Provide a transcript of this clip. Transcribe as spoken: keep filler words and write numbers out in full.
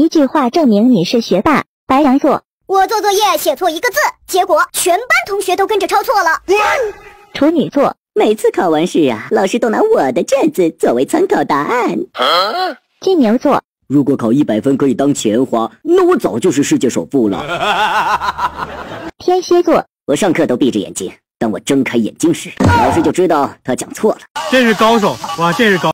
一句话证明你是学霸。白羊座，我做作业写错一个字，结果全班同学都跟着抄错了。嗯、处女座，每次考完试啊，老师都拿我的卷子作为参考答案。啊、金牛座，如果考一百分可以当钱花，那我早就是世界首富了。天蝎座，我上课都闭着眼睛。当我睁开眼睛时，老师就知道他讲错了。真是高手哇！真是高。